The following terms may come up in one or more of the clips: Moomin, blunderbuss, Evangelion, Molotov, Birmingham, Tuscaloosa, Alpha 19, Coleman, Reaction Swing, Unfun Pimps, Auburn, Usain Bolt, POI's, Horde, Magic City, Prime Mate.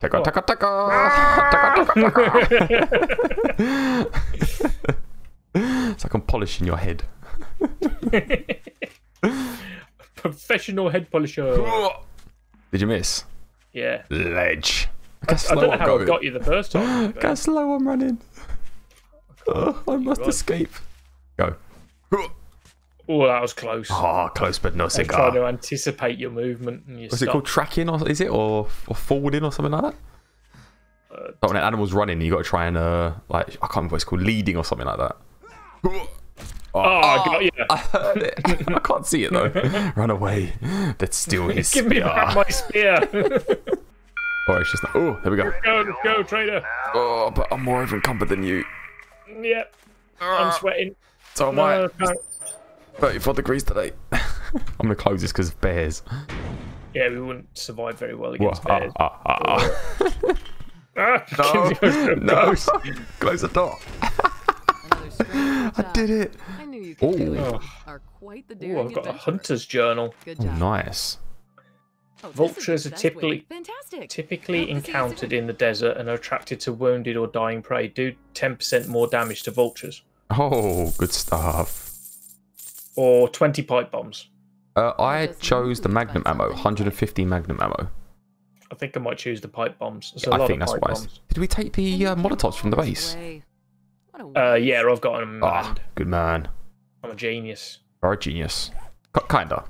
Taka, taka, taka. It's like I'm polishing your head. Professional head polisher. Did you miss? Yeah. Ledge. I don't know how I got you the first time. Look how slow I'm running. Oh, I must escape. Go. Oh, that was close. Ah, oh, close but no cigar. I'm trying to anticipate your movement. And you What's it called? Tracking, or is it, or forwarding, or something like that? Like when an animal's running, you got to try and like I can't remember what it's called, leading or something like that. Oh, oh, I heard it. I can't see it though. Run away. Let's steal his spear. Give me back my spear. Oh, it's just. Oh, there we go. Go, go, trader. Oh, but I'm more overcompetent than you. Yep. I'm sweating. So am I. No. 34 degrees today. I'm gonna close this because of bears. Yeah, we wouldn't survive very well against bears. No, no. Close the door. I did it. I knew you could do it. Oh, I've got a hunter's journal. Good job. Oh, nice. Vultures are typically encountered in the desert and are attracted to wounded or dying prey. Do 10% more damage to vultures. Oh, good stuff. Or 20 pipe bombs. I chose the magnum ammo, 150 magnum ammo. I think I might choose the pipe bombs. Yeah, I think that's wise. Did we take the Molotovs from the base? Yeah, I've got them. Ah, good man. I'm a genius. You're a genius. Kinda.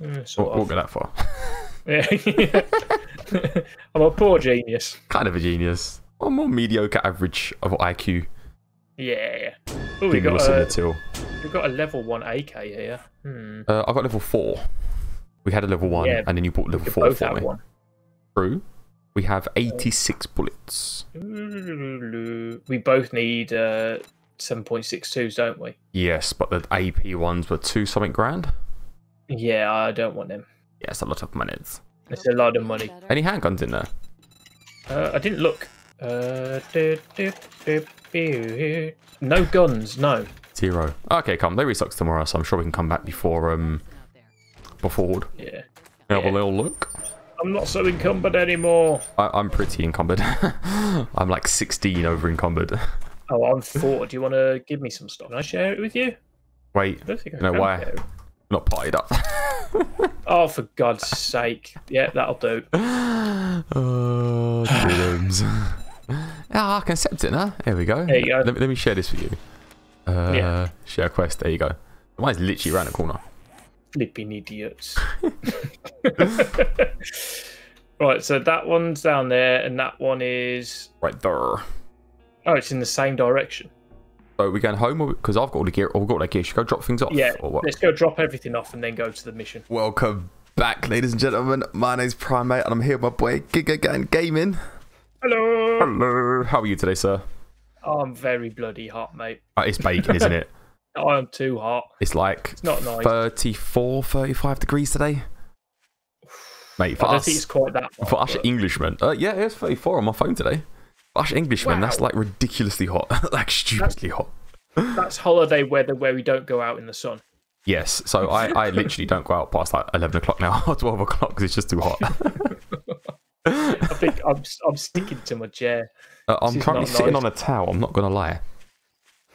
We'll go that far. Yeah. I'm a poor genius. Kind of a genius. I'm more mediocre average of IQ. Yeah. Ooh, we've got a level 1 AK here. I got level 4. We had a level 1, yeah, and then you bought level 4 for me. True. We have 86 bullets. We both need 7.62s, don't we? Yes, but the AP ones were 2-something grand. Yeah, I don't want them. Yeah, it's a lot of money. It's a lot of money. Any handguns in there? I didn't look. No guns, no. 0. Okay, come. They restock tomorrow, so I'm sure we can come back before Horde. Yeah. Have a little look. I'm not so encumbered anymore. I'm pretty encumbered. I'm like 16 over encumbered. Oh, I'm 4. Do you want to give me some stuff? Can I share it with you? Wait. I don't know why. Not partied up. Oh, for God's sake. Yeah, that'll do. Oh, dreams. I can accept it now. There we go. There you go. Let me share this with you. Yeah. Share quest. There you go. Mine's literally around the corner. Flipping idiots. Right, so that one's down there, and that one is right there. Oh, it's in the same direction. So we're going home, because I've got all the gear. Or we've got all that gear. Should we go drop things off? Yeah. Or what? Let's go drop everything off and then go to the mission. Welcome back, ladies and gentlemen. My name's Prime Mate, and I'm here with my boy Giga Gaming. Hello. Hello. How are you today, sir? I'm very bloody hot, mate. It's baking, isn't it? I'm too hot. It's like it's not nice. 34, 35 degrees today. Mate, for us, I don't think it's quite that hot, for us Englishmen. Yeah, it's 34 on my phone today. For us Englishmen, that's like ridiculously hot. Like stupidly hot. That's holiday weather where we don't go out in the sun. Yes, so I literally don't go out past like 11 o'clock now or 12 o'clock because it's just too hot. I think I'm sticking to my chair. I'm currently sitting on a towel, I'm not going to lie.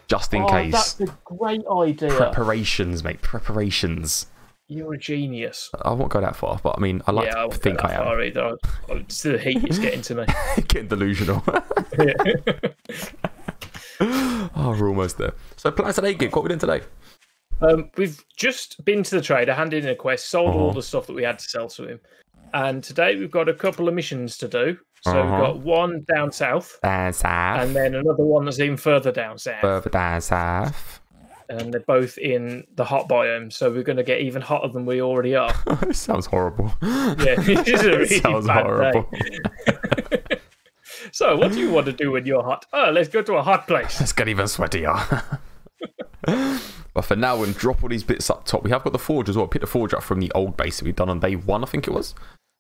Just in case. That's a great idea. Preparations, mate, preparations. You're a genius. I won't go that far, but I mean, I like to think I am. Either. It's the heat is getting to me. Getting delusional. Oh, we're almost there. So, plans today, Gig, what are we doing today? We've just been to the trader, handed in a quest, sold all the stuff that we had to sell to him. And today we've got a couple of missions to do. So we've got one down south. Down south. And then another one that's even further down south. Further down south. And they're both in the hot biome. So we're going to get even hotter than we already are. It sounds horrible. Yeah, it is a really bad horrible day. So what do you want to do when you're hot? Oh, let's go to a hot place. Let's get even sweatier. But for now, we'll drop all these bits up top. We have got the forge as well. Pick the forge up from the old base that we've done on day 1, I think it was.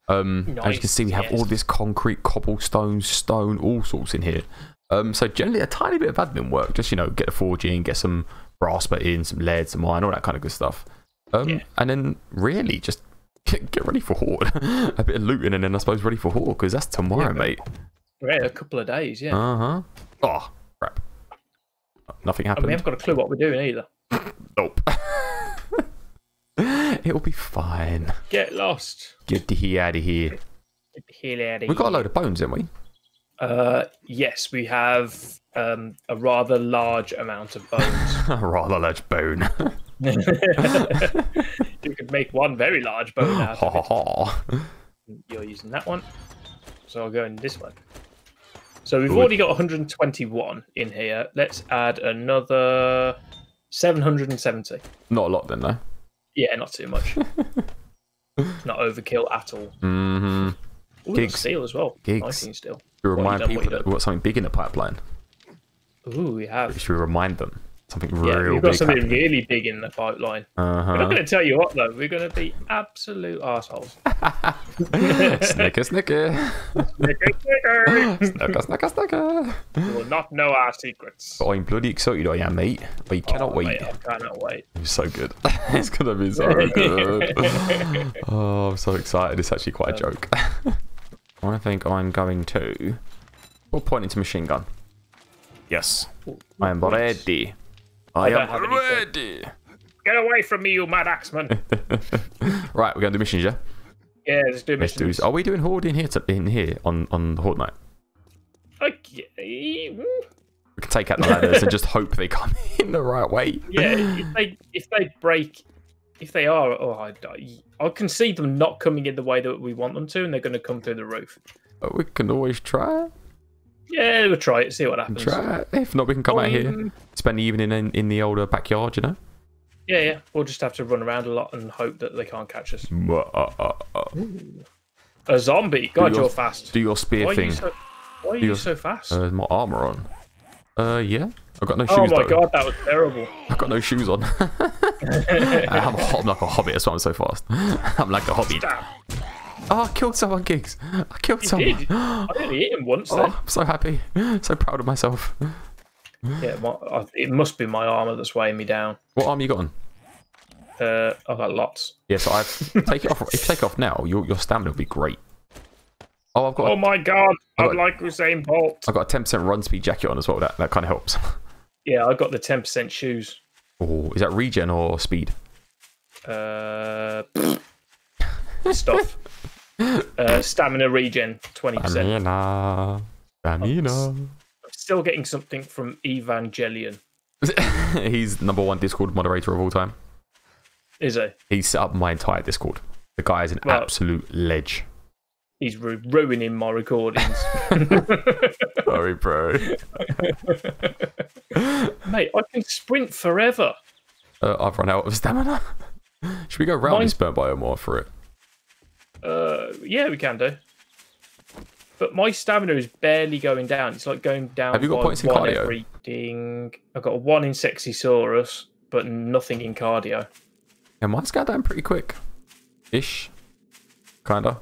Nice. As you can see, we have all this concrete, cobblestone, stone, all sorts in here. So generally, a tiny bit of admin work. Just, you know, get the forge in, get some brass in, some lead, some iron, all that kind of good stuff. And then really just Get ready for Horde. A bit of looting and then I suppose ready for Horde, because that's tomorrow, yeah, mate. Right, a couple of days, yeah. Uh-huh. Oh, crap. Nothing happened. And we haven't got a clue what we're doing either. Nope. It'll be fine. Get lost. Get the hell out of here. Get the hell out of here. We've got a load of bones, haven't we? Yes, we have a rather large amount of bones. A rather large bone. You could make one very large bone out of it. You're using that one, so I'll go in this one. So we've already got 121 in here. Let's add another 770. Not a lot then, though. Yeah, not too much. Not overkill at all. Mm-hmm. Ooh, Gigs. Steel as well. Gigs. 19 steel. Should we remind people that we've got something big in the pipeline? Ooh, we have. Should we remind them? Something real big. We've got something really big in the pipeline. Uh-huh. We're not going to tell you what, though. We're going to be absolute arseholes. Snicker, snicker. Snicker, snicker. Snicker, snicker, snicker. You will not know our secrets. But I'm bloody excited, I am, mate. I cannot wait. Mate, I cannot wait. It's so good. It's going to be so good. Oh, I'm so excited. It's actually quite a joke. I think I'm going to... We'll point into machine gun. Yes. I am ready. I am ready. Get away from me, you mad axeman. Right, we're going to do missions, yeah? Yeah, let's do missions. Let's do, are we doing Horde in here, on Horde night? Okay. We can take out the ladders and just hope they come in the right way. Yeah, if they break... If they are, oh, I can see them not coming in the way that we want them to, and they're going to come through the roof. But we can always try. Yeah, we'll try it, see what happens. Try it. If not, we can come out here, spend the evening in the older backyard, you know? Yeah, yeah. We'll just have to run around a lot and hope that they can't catch us. A zombie? God, you're fast. Do your spear thing. Why are you so fast? My armor on. Yeah. I've got no shoes on. Oh my god, that was terrible. I've got no shoes on. I'm like a hobbit, that's why I'm so fast. I'm like a hobbit. Oh, I killed someone, Gigs. I killed someone. Did. I only hit him once, though. Oh, I'm so happy. So proud of myself. Yeah, it must be my armour that's weighing me down. What armour you got on? I've got lots. Yeah, so I've take it off. If you take it off now, your stamina will be great. Oh, I've got. Oh my god, I'm like Usain Bolt. I've got a 10% run speed jacket on as well. That kind of helps. Yeah, I got the 10% shoes. Oh, is that regen or speed? Stuff. Stamina regen, 20%. Stamina. I'm still getting something from Evangelion. He's #1 Discord moderator of all time. Is he? He set up my entire Discord. The guy is an absolute ledge. He's ruining my recordings. Sorry, bro. Mate, I can sprint forever. I've run out of stamina. Should we go round this burnt biome or for it? Yeah, we can do. But my stamina is barely going down. It's like going down. Have you got points in cardio? I've got 1 in Sexysaurus, but nothing in cardio. And mine's going down pretty quick. Ish. Kinda.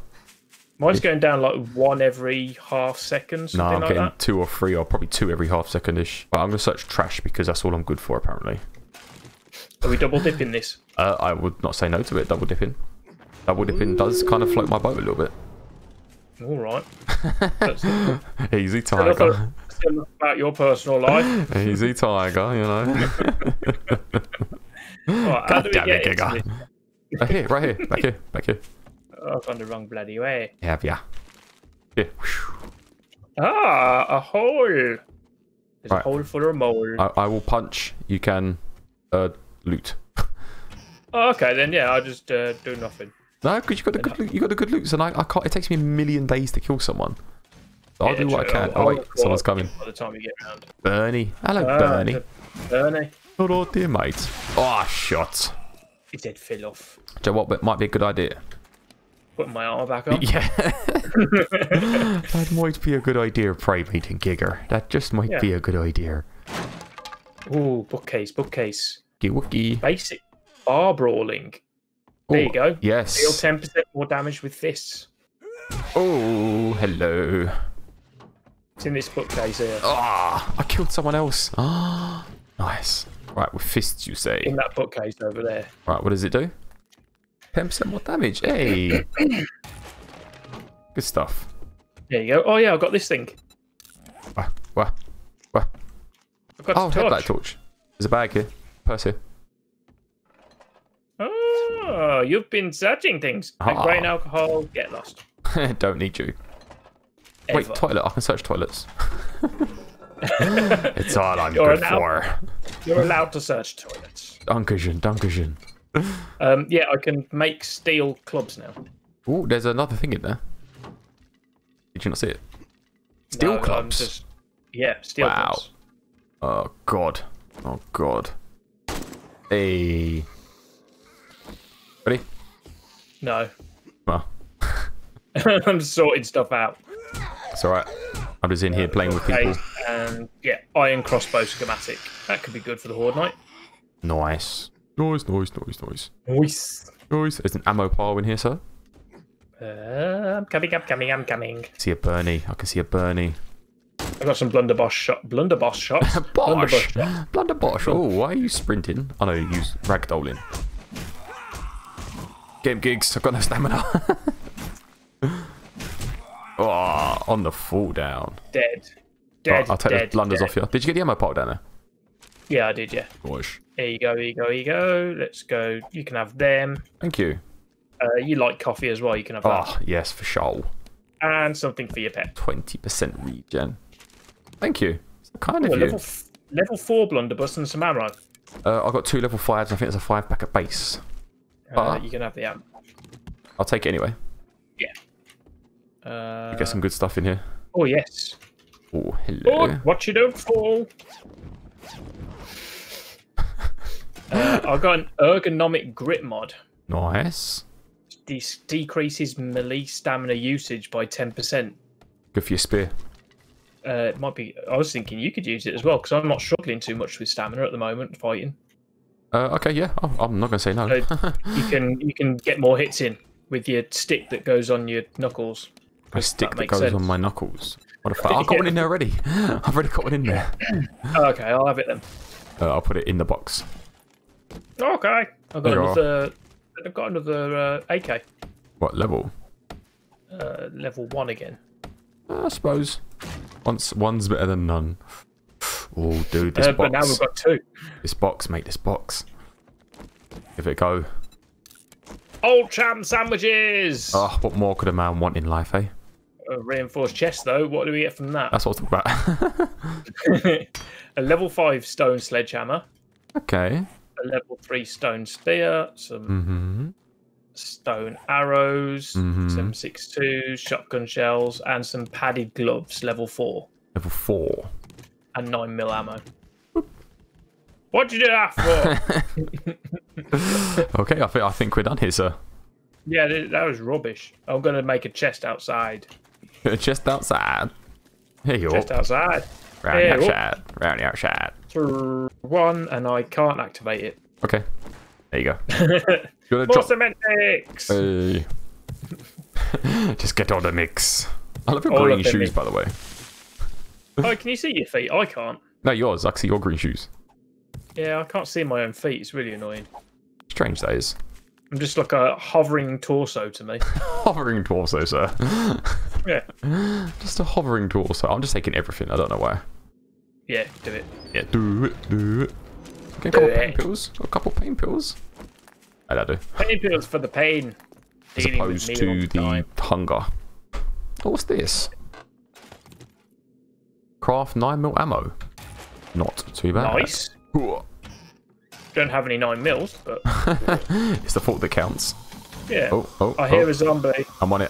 Mine's going down like 1 every half second. No, I'm getting like 2 or 3, or probably 2 every half second-ish. But I'm going to search trash because that's all I'm good for, apparently. Are we double dipping this? I would not say no to it, double dipping. Double dipping does kind of float my boat a little bit. All right. Easy tiger. Still about your personal life. Easy tiger, you know. Right, how do we get into this? Right here, right here, back here, back here. I've gone the wrong bloody way. Yeah. Here. Ah, a hole. There's a hole full of mole. I will punch. You can loot. Oh, okay, then yeah, I'll just do nothing. No, because you got a good loot, and I can't. It takes me a million days to kill someone. So I'll do what I can. Oh wait, someone's coming. By the time you get around. Bernie, hello, Bernie. Bernie. Hello, dear mate. Ah, shot. It did fell off. Do you know what? That might be a good idea. Putting my armor back on? Yeah. That might be a good idea, Prime Mate and Gigger. That just might be a good idea. Ooh, bookcase, bookcase. Wookie. Basic bar brawling. There you go. Yes. Deal 10% more damage with fists. Oh, hello. It's in this bookcase here. Ah, I killed someone else. Ah, nice. Right, with fists, you say. In that bookcase over there. Right, what does it do? 10% more damage. Hey. Good stuff. There you go. Oh yeah, I've got this thing. What? I've got a torch. Headlight torch. There's a bag here. Purse here. Oh, you've been searching things. Like grain, alcohol, get lost. Don't need you. Ever. Wait, toilet. I can search toilets. It's all I'm good for. You're allowed to search toilets. Dankeschön, Dankeschön. Yeah, I can make steel clubs now. Oh, there's another thing in there. Did you not see it? Steel clubs? Just, yeah, steel clubs. Wow. Oh, God. Oh, God. Hey. Ready? No. Well. I'm sorting stuff out. It's alright. I'm just in here playing with people. And yeah, iron crossbow schematic. That could be good for the Horde Knight. Nice. Nice. There's an ammo pile in here, sir. I'm coming. I see a Bernie. I can see a Bernie. I've got some blunderboss shots. Bosh. Blunderboss. Oh, why are you sprinting? Oh no, you use ragdolling. Game gigs. I've got no stamina. Oh, on the fall down. Dead. Right, I'll take those blunders off you. Did you get the ammo pile down there? Yeah, I did, yeah. Gosh. Here you go. Let's go. You can have them. Thank you. You like coffee as well. You can have that. Oh, yes, for sure. And something for your pet. 20% regen. Thank you. It's kind of you. Level 4 blunderbuss and some ammo. I've got 2 level 5s. I think there's a 5-pack at base. You can have the ammo. I'll take it anyway. Yeah. Get some good stuff in here. Oh, yes. Oh, hello. Oh, watch you don't fall. I've got an ergonomic grip mod. Nice. This decreases melee stamina usage by 10%. Good for your spear. It might be. I was thinking you could use it as well because I'm not struggling too much with stamina at the moment fighting. Okay, yeah. I'm not going to say no. So you can get more hits in with your stick that goes on your knuckles. A stick that goes on my knuckles. What a I've got one in there already. I've already got one in there. Okay, I'll have it then. I'll put it in the box. Okay. I've got another AK. What level? Level 1 again. I suppose. One's better than none. Oh, dude, this box. But now we've got 2. This box, mate. This box. Give it a go. Old Cham sandwiches! Oh, what more could a man want in life, eh? A reinforced chest, though. What do we get from that? That's what I was talking about. A level 5 stone sledgehammer. Okay. A level 3 stone spear. Some stone arrows. Some 6.2, shotgun shells. And some padded gloves, level 4. Level 4. And 9mm ammo. What'd you do that for? Okay, I think we're done here, sir. Yeah, that was rubbish. I'm gonna make a chest outside. A chest outside. Here you are. Chest outside. Round outside. 1, and I can't activate it. Okay. There you go. More cementics. Hey. Just get on the mix. I love your green shoes, by the way. Oh, can you see your feet? I can't. No, yours. I can see your green shoes. Yeah, I can't see my own feet. It's really annoying. Strange, that is. I'm just like a hovering torso to me. Hovering torso, sir. Yeah. Just a hovering torso. I'm just taking everything. I don't know why. Yeah, do it. Yeah, do it. Okay, a couple pain pills. How'd I do? Pain pills for the pain. As opposed to the hunger. Oh, what's this? Craft 9mm ammo. Not too bad. Nice. Don't have any 9mm, but it's the fault that counts. Yeah. Oh, I hear a zombie. I'm on it.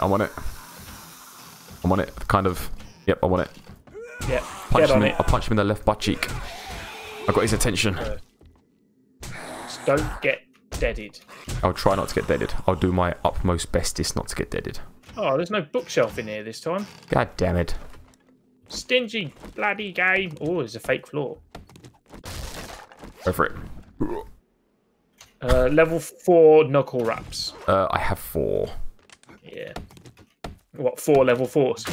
Kind of. Yep, I want it. Yeah. I punch him in the left butt cheek. I got his attention. Just don't get deaded. I'll try not to get deaded. I'll do my utmost bestest not to get deaded. Oh, there's no bookshelf in here this time. God damn it. Stingy bloody game. Oh, there's a fake floor. Go for it. Level 4 knuckle wraps. I have 4. Yeah. What, 4 level 4s?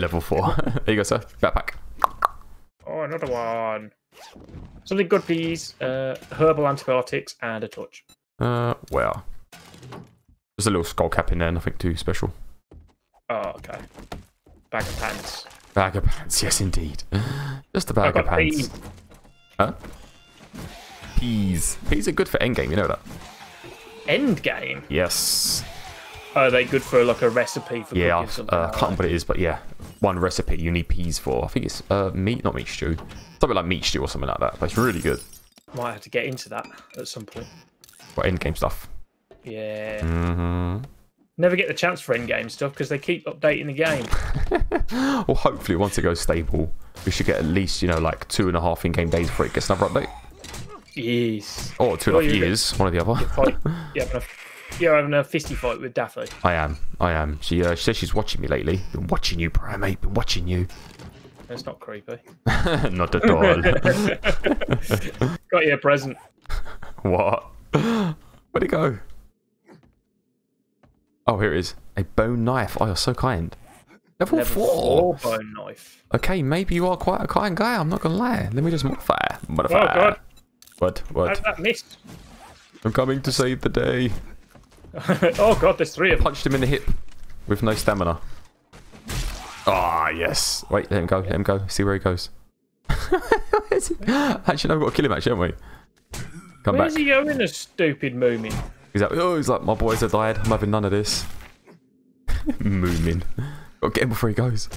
Level 4. There you go, sir. Backpack. Oh, another one. Something good, please. Herbal antibiotics and a torch. Well. There's a little skull cap in there, nothing too special. Oh, okay. Bag of pants. Bag of pants, yes indeed. Just a bag of pants. Peas. Huh? Peas. Peas are good for endgame, you know that. Endgame? Yes. Are they good for like a recipe for cooking something? Yeah, I can't remember what it is, but yeah. One recipe you need peas for. I think it's meat, not meat stew. Something like meat stew or something like that. But it's really good. Might have to get into that at some point. What, endgame stuff? Yeah. Mm-hmm. Never get the chance for endgame stuff because they keep updating the game. Well, hopefully once it goes stable, we should get at least, you know, like 2.5 in-game days before it gets another update. Yes. Or 2.5 years, one or the other. You're having a fisty fight with Daffy. I am. She says she's watching me lately. Been watching you, Prime Mate. Been watching you. That's not creepy. Not at all. Got you a present. What? Where'd it go? Oh, here it is. A bone knife. Oh, you're so kind. Level 4 bone knife. Okay, maybe you are quite a kind guy. I'm not going to lie. Let me just modify. Oh, God. What? How did that miss? I'm coming to save the day. Oh, God, there's 3 of them. Punched him in the hip with no stamina. Ah, yes. Wait, let him go. Let him go. See where he goes. Actually, no, we've got to kill him, actually, haven't we? Come back. Where's he going, a stupid moomin? He's like, my boys have died. I'm having none of this. Moomin. Got to get him before he goes.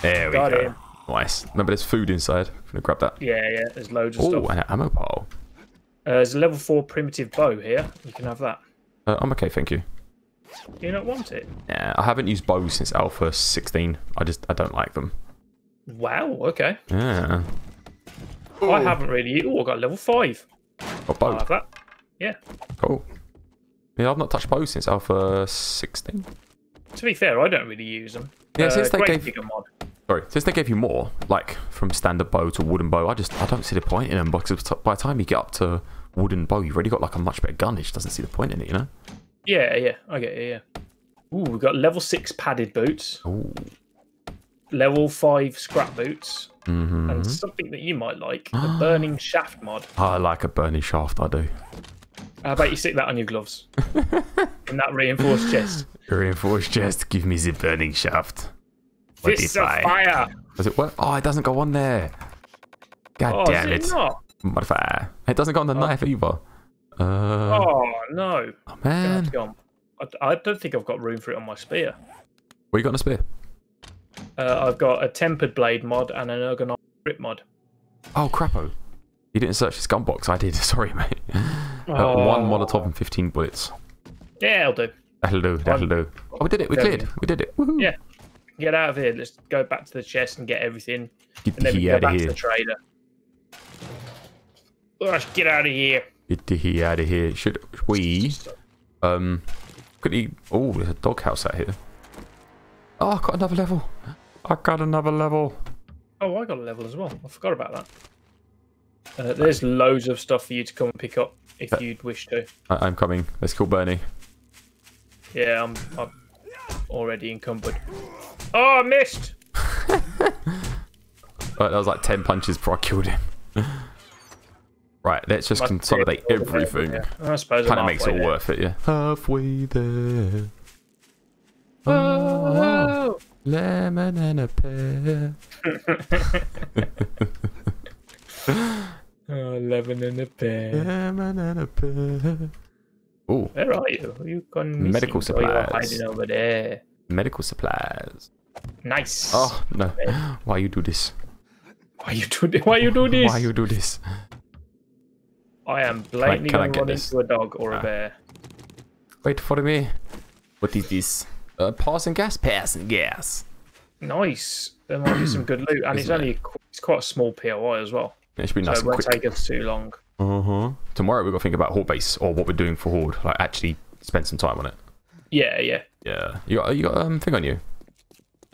There we go. Nice. Remember, there's food inside. I'm going to grab that. Yeah. There's loads of stuff. Oh, and an ammo pile. There's a level 4 primitive bow here. You can have that. I'm okay, thank you. Do you not want it? Yeah, I haven't used bows since Alpha 19. I don't like them. Wow, okay. Yeah. Ooh. I haven't really... Oh, I got level 5. Got bow. I have that. Yeah. Cool. Yeah, I've not touched bows since Alpha 19. To be fair, I don't really use them. Yeah, since they gave... Sorry, since they gave you more, like from standard bow to wooden bow, I don't see the point in them, because by the time you get up to wooden bow, you've already got like a much better gun. It just doesn't see the point in it, you know? Yeah, I get it, yeah. Ooh, we've got level 6 padded boots. Ooh. Level 5 scrap boots. Mm-hmm. And something that you might like, the burning shaft mod. I like a burning shaft, I do. How about you stick that on your gloves? In that reinforced chest. Reinforced chest, give me the burning shaft. Fists of fire! Does it work? Oh, it doesn't go on there. God damn it. Modify. It doesn't go on the knife either. Oh, no. Oh, man. I don't think I've got room for it on my spear. What you got on a spear? I've got a tempered blade mod and an ergonomic grip mod. Oh, crappo. You didn't search this gun box. I did. Sorry, mate. One Molotov and 15 bullets. Yeah, I'll do. That'll do. Oh, we did it. We cleared. We did it. Woohoo. Yeah. Get out of here. Let's go back to the chest and get everything. And then we can go back to the trader. Let's get out of here. Get the hell out of here. Should we? Oh, there's a doghouse out here. Oh, I got another level. Oh, I got a level as well. I forgot about that. There's loads of stuff for you to come and pick up if you'd wish to. I'm coming. Let's call Bernie. Yeah, I'm already encumbered. Oh, I missed! Right, that was like 10 punches before I killed him. Right, let's just consolidate everything. Yeah. I suppose kind of makes it all worth it, yeah. Halfway there. Oh, lemon and a pear. Oh, lemon and a pear. Lemon and a pear. Oh, where are you? You gone missing? Medical supplies. You're hiding over there. Medical supplies. Nice. Oh no! Why you do this? Why you do this? I am blatantly going to run into a dog or a bear. Wait for me. What is this? Passing gas. Passing gas. Nice. There might be some good loot, and it's quite a small POI as well. Yeah, it should be nice and quick. So it won't take us too long. Tomorrow we've got to think about Horde base or what we're doing for Horde. Like actually spend some time on it. Yeah. You got thing on you.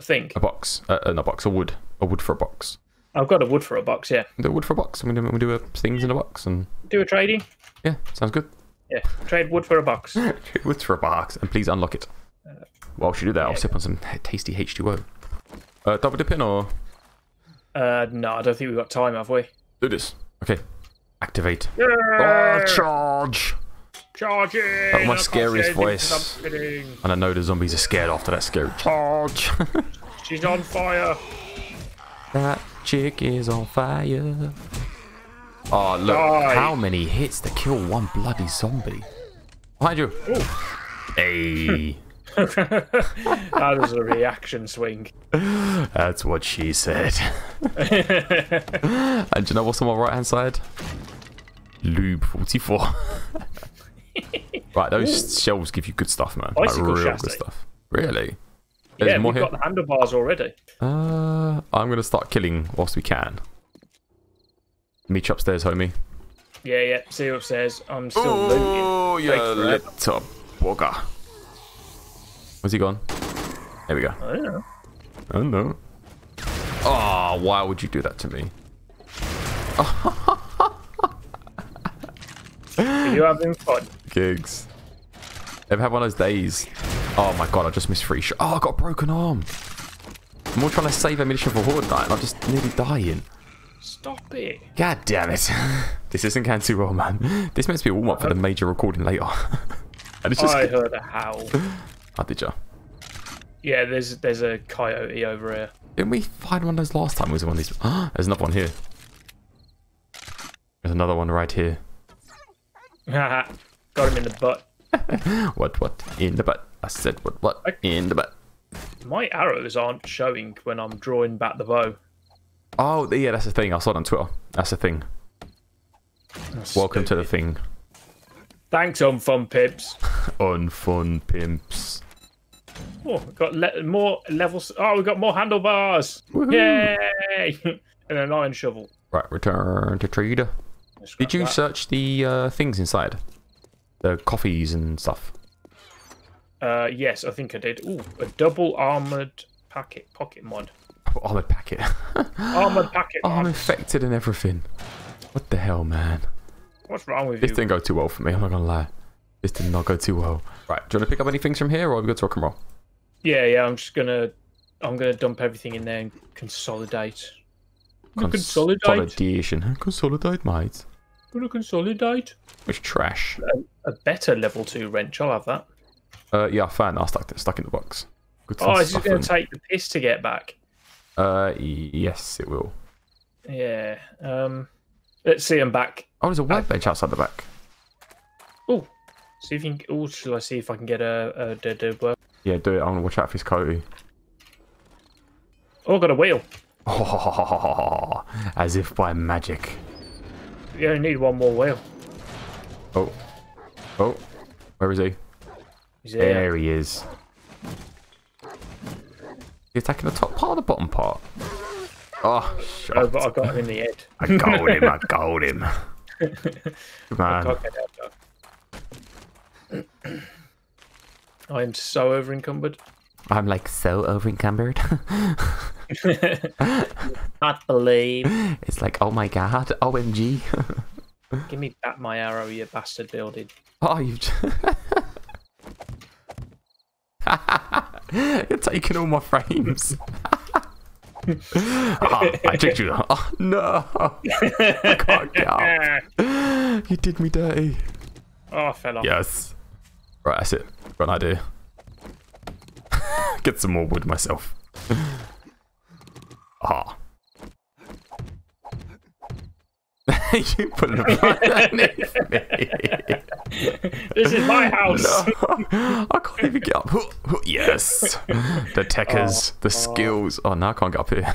I think a box, not a box, a wood for a box. I've got a wood for a box, yeah. Do a wood for a box. I'm gonna do things in a box and do a trading. Yeah, sounds good. Yeah, trade wood for a box. Trade wood for a box, and please unlock it. Whilst you do that, I'll sip on some tasty H2O. Double dip in or? No, I don't think we've got time, have we? Do this. Okay, activate. Oh, charge! Charging! That's my scariest voice. And I know the zombies are scared after that scary charge. She's on fire. That chick is on fire. Oh, look. Die. How many hits to kill one bloody zombie? Behind you. Ooh. Hey. That was a reaction swing. That's what she said. And do you know what's on my right hand side? Lube 44. Right, those shells give you good stuff, man. Bicycle like real chassis. Good stuff. Really? There's yeah, more we've got the handlebars already. I'm gonna start killing whilst we can. Meet you upstairs, homie. Yeah, yeah. See you upstairs. I'm still looting. Oh, yeah, laptop walker. Where's he gone? There we go. I don't know. I don't know. Oh, why would you do that to me? Are you having fun? Gigs. Ever had one of those days? Oh my god, I just missed free shot. Oh, I got a broken arm. I'm all trying to save ammunition for Horde Night, and I'm just nearly dying. Stop it. God damn it. This isn't going too well, man. This meant to be a warm up for the major recording later. And it's just... I heard a howl. Oh, did ya? Yeah, there's a coyote over here. Didn't we find one of those last time? Was one of these? There's another one here. There's another one right here. Haha. Got him in the butt. What? In the butt. I said what? In the butt. My arrows aren't showing when I'm drawing back the bow. Oh, yeah, that's the thing. I saw it on Twitter. That's the thing. That's Welcome stupid. To the thing. Thanks, Unfun Pimps. Unfun Pimps. Oh, we've got more levels. Oh, we've got more handlebars. Woohoo. Yay! And an iron shovel. Right, return to trader. Did you search the things inside? The coffees and stuff? Yes, I think I did. Ooh, a double armoured pocket mod. Oh, armoured packet. Armoured packet. Oh, I'm infected and everything. What the hell, man? What's wrong with you? This didn't go too well for me, I'm not going to lie. This did not go too well. Right, do you want to pick up any things from here or are we going to rock and roll? Yeah, I'm just going to... I'm going to dump everything in there and consolidate. Consolidate, mate. Gonna consolidate. It's trash. A better level 2 wrench. I'll have that. Yeah, I found. I stuck in the box. Good oh, is it gonna take the piss to get back? Yes, it will. Yeah. Let's see. I'm back. Oh, there's a web bench outside the back. Oh, see if you can. Oh, shall I see if I can get a dead work? Yeah, do it. I wanna watch out for his coyote. Oh, I got a wheel. Oh, as if by magic. You only need one more wheel. Oh. Oh. Where is he? He's there. There he is. He's attacking the top part or the bottom part? Oh, shit. Oh, but I got him in the head. I got him. I got him. Good man. I am so over-encumbered. I'm like so over-encumbered. Can't believe. It's like, oh my god, OMG. Give me back my arrow, you bastard building. Oh, you've You're taking all my frames. Oh, I tricked you. Oh, no. I can't get up. You did me dirty. Oh, I fell off. Yes. Right, that's it. Got an idea. Get some more wood myself. Ah. You put it underneath me. This is my house. No, I can't even get up. Yes. The techers, the skills. Oh, now I can't get up here.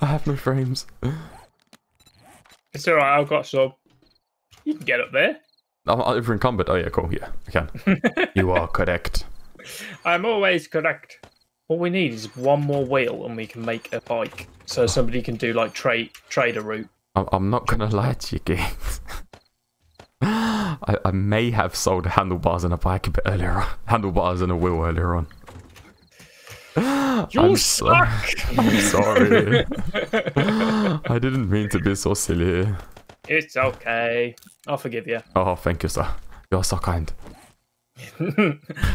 I have no frames. It's alright, I've got some. You can get up there. I'm over encumbered. Oh, yeah, cool. Yeah, I can. You are correct. I'm always correct. All we need is one more wheel and we can make a bike. So somebody can do like trader route. I'm not going to lie to you, Gigs. I may have sold handlebars and a bike a bit earlier on. Handlebars and a wheel earlier on. You're stuck! I'm sorry. I didn't mean to be so silly. It's okay. I'll forgive you. Oh, thank you, sir. You're so kind.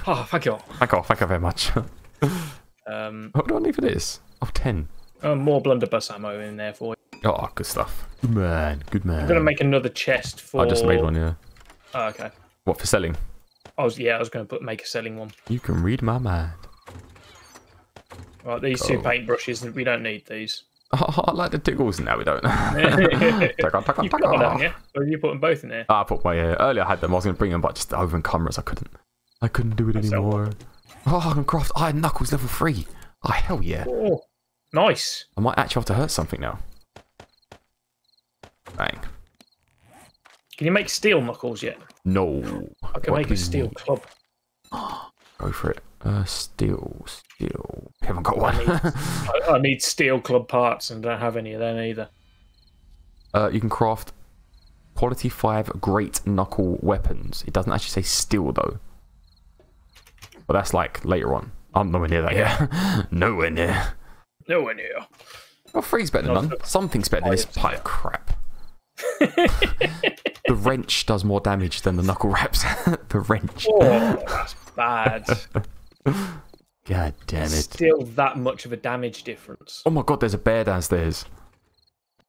Oh, thank you. Thank you very much. What do I need for this? Oh, 10. More blunderbuss ammo in there for you. Oh, good stuff. Good man. I'm going to make another chest for... I just made one, yeah. Oh, okay. What, for selling? I was going to make a selling one. You can read my mind. Right, these two paintbrushes, we don't need these. Oh, I like the tickles. No, we don't. You put them both in there. I put my earlier. I had them. I was going to bring them, but just over in cameras, I couldn't do it anymore. Oh, I can craft iron knuckles level 3. Oh, hell yeah! Oh, nice. I might actually have to hurt something now. Bang. Can you make steel knuckles yet? No. I can make a steel club. Go for it. Steel. We haven't got one. I need steel club parts and don't have any of them either. You can craft quality 5 great knuckle weapons. It doesn't actually say steel though. But that's like later on. I'm nowhere near that yet. Nowhere near. Well, 3's better than none. Something's better than this pile of crap. The wrench does more damage than the knuckle wraps. The wrench. Oh, that's bad. God damn it. Still that much of a damage difference. Oh my god, there's a bear downstairs.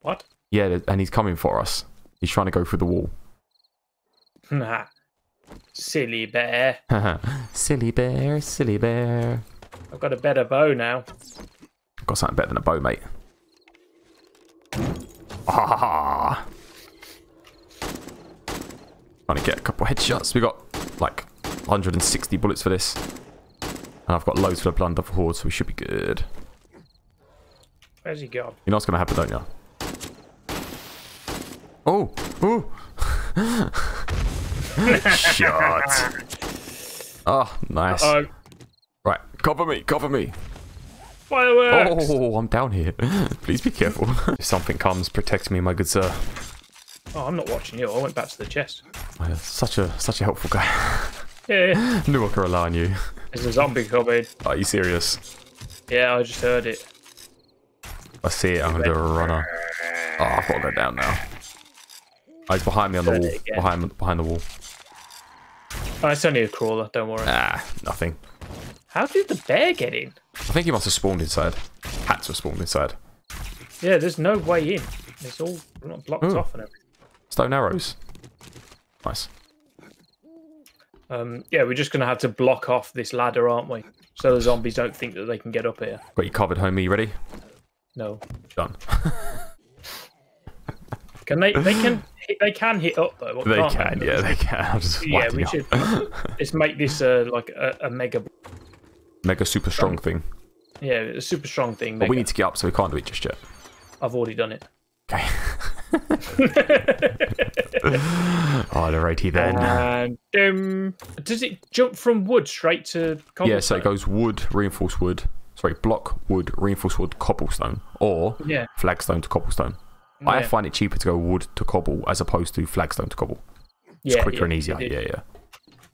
What? Yeah, and he's coming for us. He's trying to go through the wall. Nah. Silly bear. Silly bear. I've got a better bow now. I've got something better than a bow, mate. Ah! Trying to get a couple of headshots. We got like 160 bullets for this. And I've got loads for the plunder for horde, so we should be good. Where's he gone? You know what's gonna happen, don't you? Oh! Oh! Shot! Oh, nice. Uh-oh. Right, cover me! Fireworks! Oh, I'm down here. Please be careful. If something comes, protect me, my good sir. Oh, I'm not watching you. I went back to the chest. Such a helpful guy. Yeah. Knew I could rely on you. There's a zombie coming. Are you serious? Yeah, I just heard it. I see it. I'm going to do a runner. Oh, I've got to go down now. Oh, he's behind me on the wall. Behind the wall. Oh, it's only a crawler. Don't worry. Ah, nothing. How did the bear get in? I think he must have spawned inside. Had to have spawned inside. Yeah, there's no way in. It's all blocked off and everything. Stone arrows. Nice. Yeah, we're just going to have to block off this ladder, aren't we? So the zombies don't think that they can get up here. Got you covered, homie. You ready? No. Done. They can hit up, though. What, they can, yeah, they can. I'm just we should let's make this like a mega super strong thing. Yeah, a super strong thing. But we need to get up, so we can't do it just yet. I've already done it. Okay. Alrighty then. And, does it jump from wood straight to cobblestone? Yeah, so it goes wood, reinforced wood. Sorry, block, wood, reinforced wood, cobblestone. Or flagstone to cobblestone. Yeah. I find it cheaper to go wood to cobble as opposed to flagstone to cobble. It's quicker and easier. Yeah.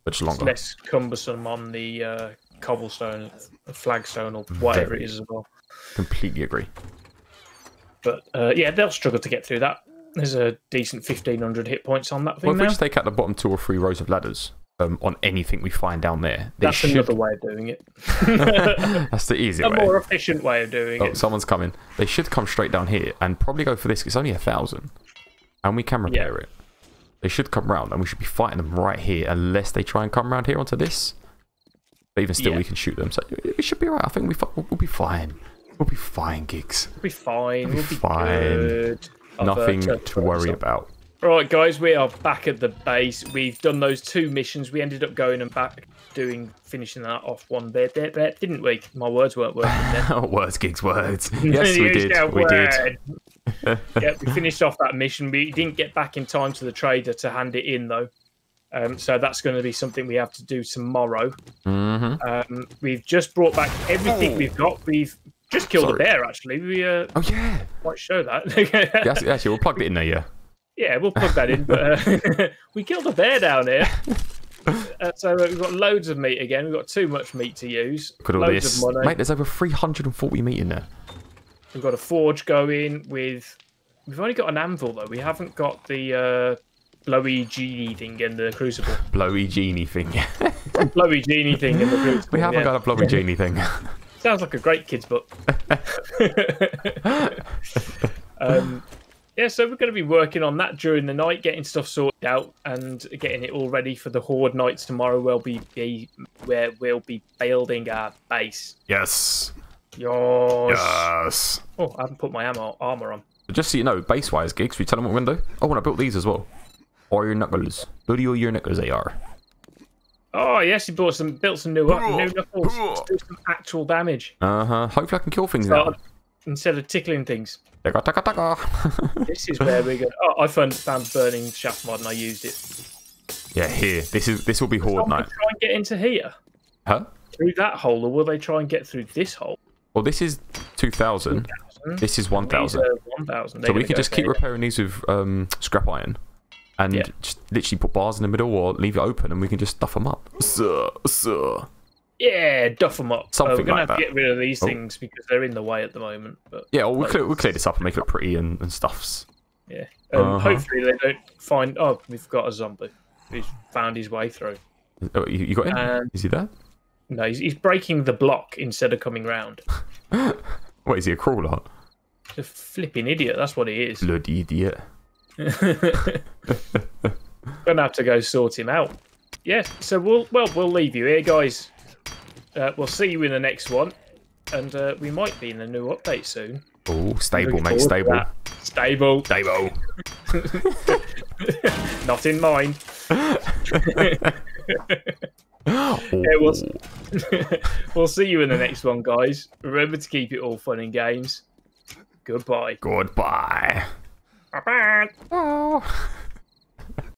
But it's longer. It's less cumbersome on the cobblestone, flagstone, or whatever it is as well. Completely agree. But yeah, they'll struggle to get through that. There's a decent 1,500 hit points on that thing now. If we just take out the bottom 2 or 3 rows of ladders on anything we find down there. That's another way of doing it. That's the easy way. A more efficient way of doing it. Oh, someone's coming. They should come straight down here and probably go for this. It's only 1,000. And we can repair it. They should come round and we should be fighting them right here unless they try and come round here onto this. But even still, we can shoot them. So it should be right. I think we'll be fine. We'll be fine, Gigs. We'll be fine. We'll be fine. Good. Nothing to worry about. Alright guys, we are back at the base. We've done those 2 missions. We ended up going and back finishing that off one bit, didn't we? My words weren't working then. Oh, words, Gigs, words. Yes, we did. We did. Yeah, we finished off that mission. We didn't get back in time to the trader to hand it in though. So that's going to be something we have to do tomorrow. We've just brought back everything we've got. We've just killed a bear, actually. We might show that. Actually, we'll plug it in there, yeah, we'll plug that in. But we killed a bear down here. So we've got loads of meat again. We've got too much meat to use. Loads of money. Mate, there's over 340 meat in there. We've got a forge going with... We've only got an anvil, though. We haven't got the... Blowy genie thing in the crucible. Blowy genie thing. Blowy genie thing in the crucible. We haven't got a blowy genie thing. Sounds like a great kid's book. Yeah, so we're going to be working on that during the night, getting stuff sorted out and getting it all ready for the Horde nights tomorrow, where we'll be building our base. Yes. Yes. Oh, I haven't put my armor on. Just so you know, base-wise, Gigs, we tell them what window. Oh, and I built these as well. Or your knuckles. Bloody all your knuckles they are. Oh, yes, he built some new knuckles to do some actual damage. Uh-huh. Hopefully I can kill things now. Instead of tickling things. Taka, taka, taka. This is where we go. Oh, I found burning shaft mod and I used it. Yeah, here. This will be Horde night. Will they try and get into here? Huh? Through that hole, or will they try and get through this hole? Well, this is 2,000. This is 1,000. So we can just keep repairing these with scrap iron. And just literally put bars in the middle or leave it open and we can just duff them up. Yeah, duff them up. Something we're going like to have to get rid of these things because they're in the way at the moment. But yeah, well, we'll clear this up and make it pretty and stuffs. Yeah. Hopefully they don't find... Oh, we've got a zombie who's found his way through. Oh, you got him? Is he there? No, he's breaking the block instead of coming round. What, is he a crawler? He's a flipping idiot, that's what he is. Bloody idiot. Gonna have to go sort him out. Yes, so we'll leave you here, guys. We'll see you in the next one, and we might be in a new update soon. Oh, stable, mate, stable. Stable. Stable. Not in mine. Yeah, we'll see you in the next one, guys. Remember to keep it all fun and games. Goodbye. Goodbye. Bye-bye. Oh.